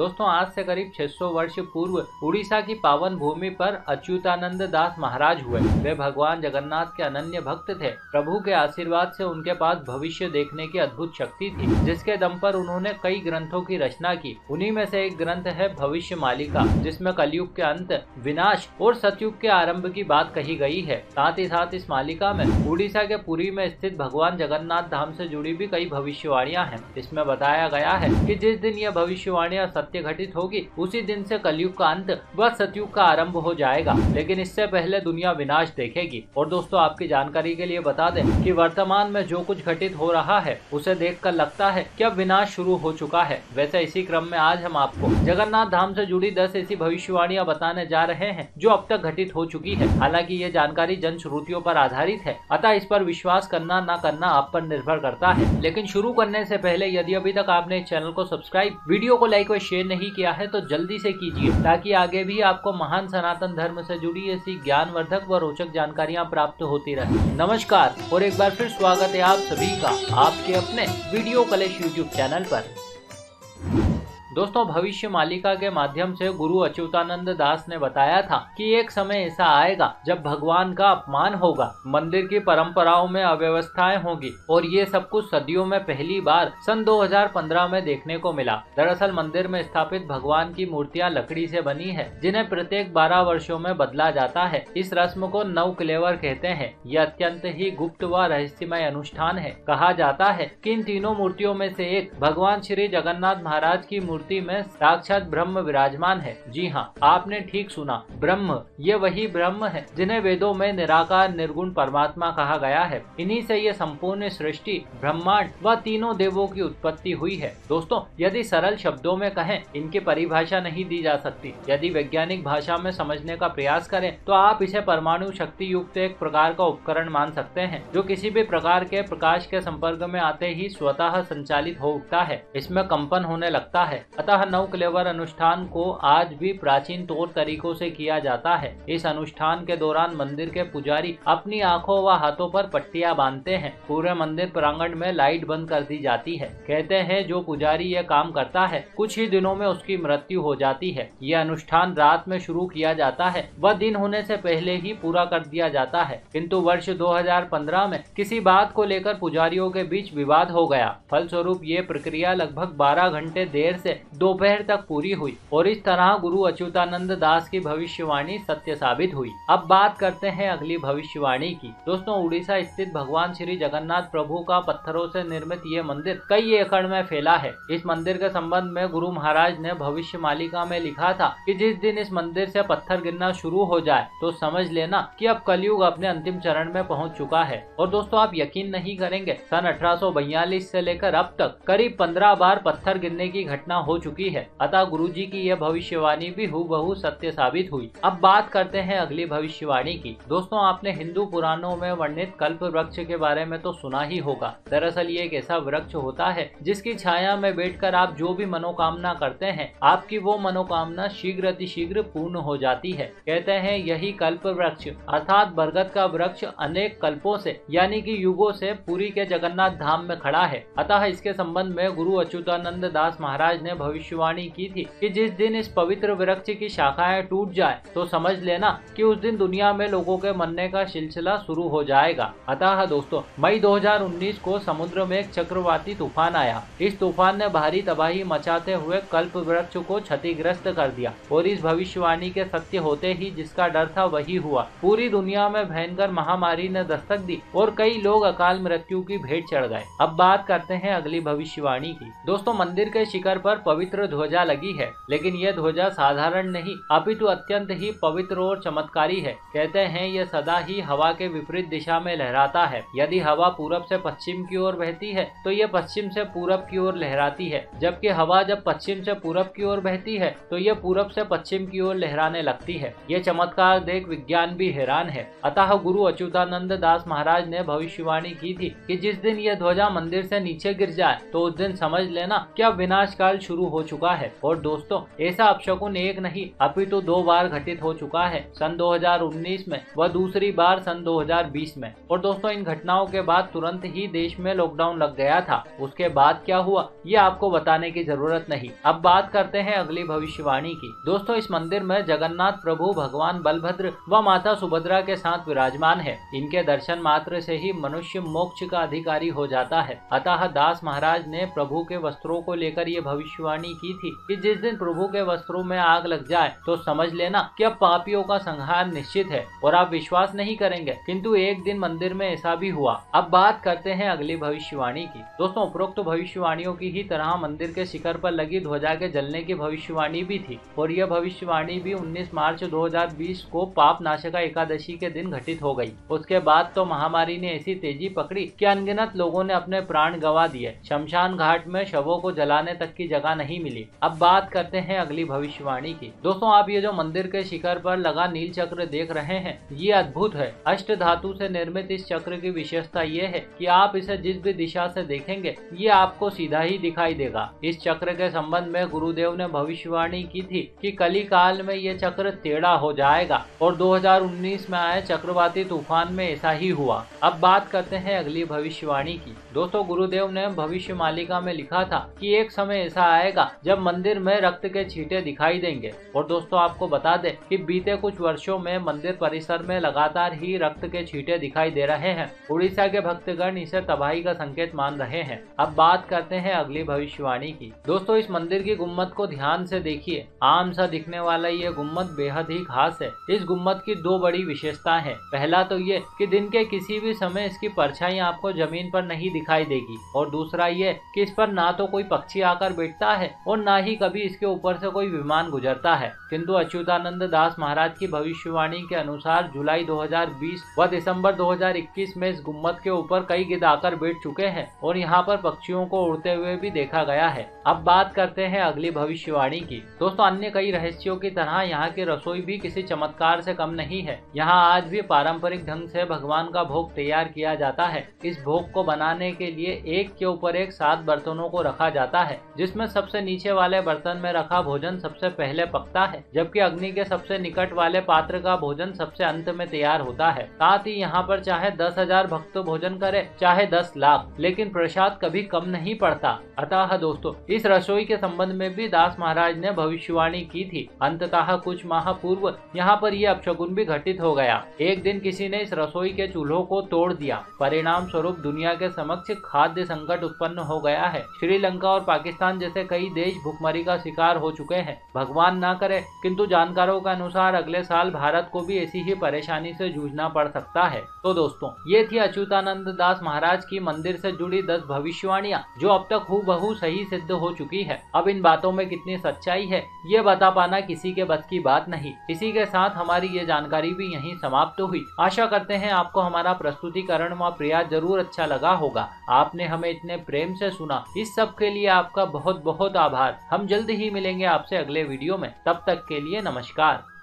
दोस्तों आज से करीब 600 वर्ष पूर्व उड़ीसा की पावन भूमि पर अच्युतानंद दास महाराज हुए। वे भगवान जगन्नाथ के अनन्य भक्त थे। प्रभु के आशीर्वाद से उनके पास भविष्य देखने की अद्भुत शक्ति थी, जिसके दम पर उन्होंने कई ग्रंथों की रचना की। उन्हीं में से एक ग्रंथ है भविष्य मालिका, जिसमें कलयुग के अंत, विनाश और सतयुग के आरंभ की बात कही गई है। साथ ही साथ इस मालिका में उड़ीसा के पूरी में स्थित भगवान जगन्नाथधाम से जुड़ी भी कई भविष्यवाणियां हैं। इसमें बताया गया है कि जिस दिन यह भविष्यवाणियां सत्य घटित होगी, उसी दिन से कलयुग का अंत व सतयुग का आरंभ हो जाएगा, लेकिन इससे पहले दुनिया विनाश देखेगी। और दोस्तों आपकी जानकारी के लिए बता दें कि वर्तमान में जो कुछ घटित हो रहा है उसे देखकर लगता है कि अब विनाश शुरू हो चुका है। वैसे इसी क्रम में आज हम आपको जगन्नाथ धाम से जुड़ी 10 ऐसी भविष्यवाणियां बताने जा रहे हैं जो अब तक घटित हो चुकी है। हालांकि ये जानकारी जन श्रुतियों पर आधारित है, अतः इस पर विश्वास करना ना करना आप पर निर्भर करता है। लेकिन शुरू करने से पहले यदि अभी तक आपने इस चैनल को सब्सक्राइब, वीडियो को लाइक और शेयर नहीं किया है तो जल्दी से कीजिए, ताकि आगे भी आपको महान सनातन धर्म से जुड़ी ऐसी ज्ञानवर्धक व रोचक जानकारियाँ प्राप्त होती रहे। नमस्कार और एक बार फिर स्वागत है आप सभी का आपके अपने वीडियो कलेश यूट्यूब चैनल पर। दोस्तों भविष्य मालिका के माध्यम से गुरु अच्युतानंद दास ने बताया था कि एक समय ऐसा आएगा जब भगवान का अपमान होगा, मंदिर की परंपराओं में अव्यवस्थाएं होगी और ये सब कुछ सदियों में पहली बार सन 2015 में देखने को मिला। दरअसल मंदिर में स्थापित भगवान की मूर्तियां लकड़ी से बनी है, जिन्हें प्रत्येक 12 वर्षों में बदला जाता है। इस रस्म को नौ क्लेवर कहते हैं। यह अत्यंत ही गुप्त व रहस्यमय अनुष्ठान है। कहा जाता है कि इन तीनों मूर्तियों में से एक भगवान श्री जगन्नाथ महाराज की मूर्ति में साक्षात ब्रह्म विराजमान है। जी हाँ, आपने ठीक सुना, ब्रह्म। ये वही ब्रह्म है जिन्हें वेदों में निराकार निर्गुण परमात्मा कहा गया है। इन्हीं से ये संपूर्ण सृष्टि, ब्रह्मांड व तीनों देवों की उत्पत्ति हुई है। दोस्तों यदि सरल शब्दों में कहें, इनकी परिभाषा नहीं दी जा सकती। यदि वैज्ञानिक भाषा में समझने का प्रयास करें तो आप इसे परमाणु शक्ति युक्त एक प्रकार का उपकरण मान सकते हैं, जो किसी भी प्रकार के प्रकाश के संपर्क में आते ही स्वतः संचालित हो उठता है। इसमें कंपन होने लगता है। अतः नौकलेवर अनुष्ठान को आज भी प्राचीन तौर तरीकों से किया जाता है। इस अनुष्ठान के दौरान मंदिर के पुजारी अपनी आंखों व हाथों पर पट्टियां बांधते हैं। पूरे मंदिर प्रांगण में लाइट बंद कर दी जाती है। कहते हैं जो पुजारी ये काम करता है कुछ ही दिनों में उसकी मृत्यु हो जाती है। ये अनुष्ठान रात में शुरू किया जाता है व दिन होने से पहले ही पूरा कर दिया जाता है, किन्तु वर्ष 2015 में किसी बात को लेकर पुजारियों के बीच विवाद हो गया। फलस्वरूप ये प्रक्रिया लगभग 12 घंटे देर से दोपहर तक पूरी हुई और इस तरह गुरु अच्युतानंद दास की भविष्यवाणी सत्य साबित हुई। अब बात करते हैं अगली भविष्यवाणी की। दोस्तों उड़ीसा स्थित भगवान श्री जगन्नाथ प्रभु का पत्थरों से निर्मित ये मंदिर कई एकड़ में फैला है। इस मंदिर के संबंध में गुरु महाराज ने भविष्य मालिका में लिखा था कि जिस दिन इस मंदिर से पत्थर गिरना शुरू हो जाए तो समझ लेना कि अब कलयुग अपने अंतिम चरण में पहुँच चुका है। और दोस्तों आप यकीन नहीं करेंगे, सन 1842 से लेकर अब तक करीब 15 बार पत्थर गिरने की घटना हो चुकी है। अतः गुरुजी की यह भविष्यवाणी भी हूबहू सत्य साबित हुई। अब बात करते हैं अगली भविष्यवाणी की। दोस्तों आपने हिंदू पुराणों में वर्णित कल्प वृक्ष के बारे में तो सुना ही होगा। दरअसल ये एक ऐसा वृक्ष होता है जिसकी छाया में बैठकर आप जो भी मनोकामना करते हैं, आपकी वो मनोकामना शीघ्र अतिशीघ्र पूर्ण हो जाती है। कहते हैं यही कल्प वृक्ष अर्थात बरगद का वृक्ष अनेक कल्पों से यानी कि युगों से पूरी के जगन्नाथ धाम में खड़ा है। अतः इसके संबंध में गुरु अच्युतानंद दास महाराज ने भविष्यवाणी की थी कि जिस दिन इस पवित्र वृक्ष की शाखाएं टूट जाए तो समझ लेना कि उस दिन दुनिया में लोगों के मरने का सिलसिला शुरू हो जाएगा। अतः दोस्तों मई 2019 को समुद्र में एक चक्रवाती तूफान आया। इस तूफान ने भारी तबाही मचाते हुए कल्प वृक्ष को क्षतिग्रस्त कर दिया और इस भविष्यवाणी के सत्य होते ही जिसका डर था वही हुआ। पूरी दुनिया में भयंकर महामारी ने दस्तक दी और कई लोग अकाल मृत्यु की भेंट चढ़ गए। अब बात करते हैं अगली भविष्यवाणी की। दोस्तों मंदिर के शिखर पर पवित्र ध्वजा लगी है, लेकिन यह ध्वजा साधारण नहीं अपितु अत्यंत ही पवित्र और चमत्कारी है। कहते हैं यह सदा ही हवा के विपरीत दिशा में लहराता है। यदि हवा पूरब से पश्चिम की ओर बहती है तो यह पश्चिम से पूरब की ओर लहराती है, जबकि हवा जब पश्चिम से पूरब की ओर बहती है तो यह पूरब से पश्चिम की ओर लहराने लगती है। यह चमत्कार देख विज्ञान भी हैरान है। अतः गुरु अच्युतानंद दास महाराज ने भविष्यवाणी की थी कि जिस दिन यह ध्वजा मंदिर से नीचे गिर जाए तो उस दिन समझ लेना क्या विनाश काल शुरू शुरू हो चुका है और दोस्तों ऐसा अपशकुन एक नहीं अपितु 2 बार घटित हो चुका है, सन 2019 में व दूसरी बार सन 2020 में। और दोस्तों इन घटनाओं के बाद तुरंत ही देश में लॉकडाउन लग गया था। उसके बाद क्या हुआ ये आपको बताने की जरूरत नहीं। अब बात करते हैं अगली भविष्यवाणी की। दोस्तों इस मंदिर में जगन्नाथ प्रभु भगवान बलभद्र व माता सुभद्रा के साथ विराजमान है। इनके दर्शन मात्र से ही मनुष्य मोक्ष का अधिकारी हो जाता है। अतः दास महाराज ने प्रभु के वस्त्रों को लेकर ये भविष्यवाणी की थी कि जिस दिन प्रभु के वस्त्रों में आग लग जाए तो समझ लेना कि अब पापियों का संहार निश्चित है। और आप विश्वास नहीं करेंगे किंतु एक दिन मंदिर में ऐसा भी हुआ। अब बात करते हैं अगली भविष्यवाणी की। दोस्तों उपरोक्त भविष्यवाणियों की ही तरह मंदिर के शिखर पर लगी ध्वजा के जलने की भविष्यवाणी भी थी और यह भविष्यवाणी भी 19 मार्च 2020 को पाप नाशिका एकादशी के दिन घटित हो गई। उसके बाद तो महामारी ने ऐसी तेजी पकड़ी कि अनगिनत लोगों ने अपने प्राण गंवा दिए। शमशान घाट में शवों को जलाने तक की जगह नहीं मिली। अब बात करते हैं अगली भविष्यवाणी की। दोस्तों आप ये जो मंदिर के शिखर पर लगा नील चक्र देख रहे हैं ये अद्भुत है। अष्ट धातु से निर्मित इस चक्र की विशेषता ये है कि आप इसे जिस भी दिशा से देखेंगे ये आपको सीधा ही दिखाई देगा। इस चक्र के संबंध में गुरुदेव ने भविष्यवाणी की थी कि कली काल में ये चक्र टेढ़ा हो जाएगा और 2019 में आए चक्रवाती तूफान में ऐसा ही हुआ। अब बात करते हैं अगली भविष्यवाणी की। दोस्तों गुरुदेव ने भविष्य मालिका में लिखा था कि एक समय ऐसा आएगा जब मंदिर में रक्त के छींटे दिखाई देंगे। और दोस्तों आपको बता दें कि बीते कुछ वर्षों में मंदिर परिसर में लगातार ही रक्त के छींटे दिखाई दे रहे हैं। उड़ीसा के भक्तगण इसे तबाही का संकेत मान रहे हैं। अब बात करते हैं अगली भविष्यवाणी की। दोस्तों इस मंदिर की गुम्मत को ध्यान से देखिए। आम सा दिखने वाला ये गुम्मत बेहद ही खास है। इस गुम्मत की 2 बड़ी विशेषता है। पहला तो ये कि दिन के किसी भी समय इसकी परछाई आपको जमीन पर नहीं दिखाई देगी और दूसरा ये कि इस पर ना तो कोई पक्षी आकर बैठता है और ना ही कभी इसके ऊपर से कोई विमान गुजरता है। किंतु अच्युतानंद दास महाराज की भविष्यवाणी के अनुसार जुलाई 2020 व दिसंबर 2021 में इस गुम्मत के ऊपर कई गिद्ध आकर बैठ चुके हैं और यहाँ पर पक्षियों को उड़ते हुए भी देखा गया है। अब बात करते हैं अगली भविष्यवाणी की। दोस्तों अन्य कई रहस्यों की तरह यहाँ की रसोई भी किसी चमत्कार से कम नहीं है। यहाँ आज भी पारंपरिक ढंग से भगवान का भोग तैयार किया जाता है। इस भोग को बनाने के लिए एक के ऊपर एक 7 बर्तनों को रखा जाता है जिसमें सबसे नीचे वाले बर्तन में रखा भोजन सबसे पहले पकता है जबकि अग्नि के सबसे निकट वाले पात्र का भोजन सबसे अंत में तैयार होता है। साथ ही यहाँ पर चाहे 10,000 भक्त भोजन करे चाहे 10 लाख लेकिन प्रसाद कभी कम नहीं पड़ता। अतः दोस्तों इस रसोई के संबंध में भी दास महाराज ने भविष्यवाणी की थी। अंततः कुछ माह पूर्व यहाँ पर यह अपशगुन भी घटित हो गया। एक दिन किसी ने इस रसोई के चूल्हों को तोड़ दिया। परिणाम स्वरूप दुनिया के समक्ष खाद्य संकट उत्पन्न हो गया है। श्रीलंका और पाकिस्तान जैसे कई देश भुखमरी का शिकार हो चुके हैं। भगवान ना करे किंतु जानकारों के अनुसार अगले साल भारत को भी ऐसी ही परेशानी से जूझना पड़ सकता है। तो दोस्तों ये थी अच्युतानंद दास महाराज की मंदिर से जुड़ी 10 भविष्यवाणियाँ जो अब तक हूबहू सही सिद्ध हो चुकी है। अब इन बातों में कितनी सच्चाई है ये बता पाना किसी के बस की बात नहीं। इसी के साथ हमारी ये जानकारी भी यहीं समाप्त हुई। आशा करते हैं आपको हमारा प्रस्तुतिकरण व प्रयास जरूर अच्छा लगा होगा। आपने हमें इतने प्रेम से सुना, इस सब के लिए आपका बहुत बहुत आभार। हम जल्द ही मिलेंगे आपसे अगले वीडियो में। तब तक के लिए नमस्कार।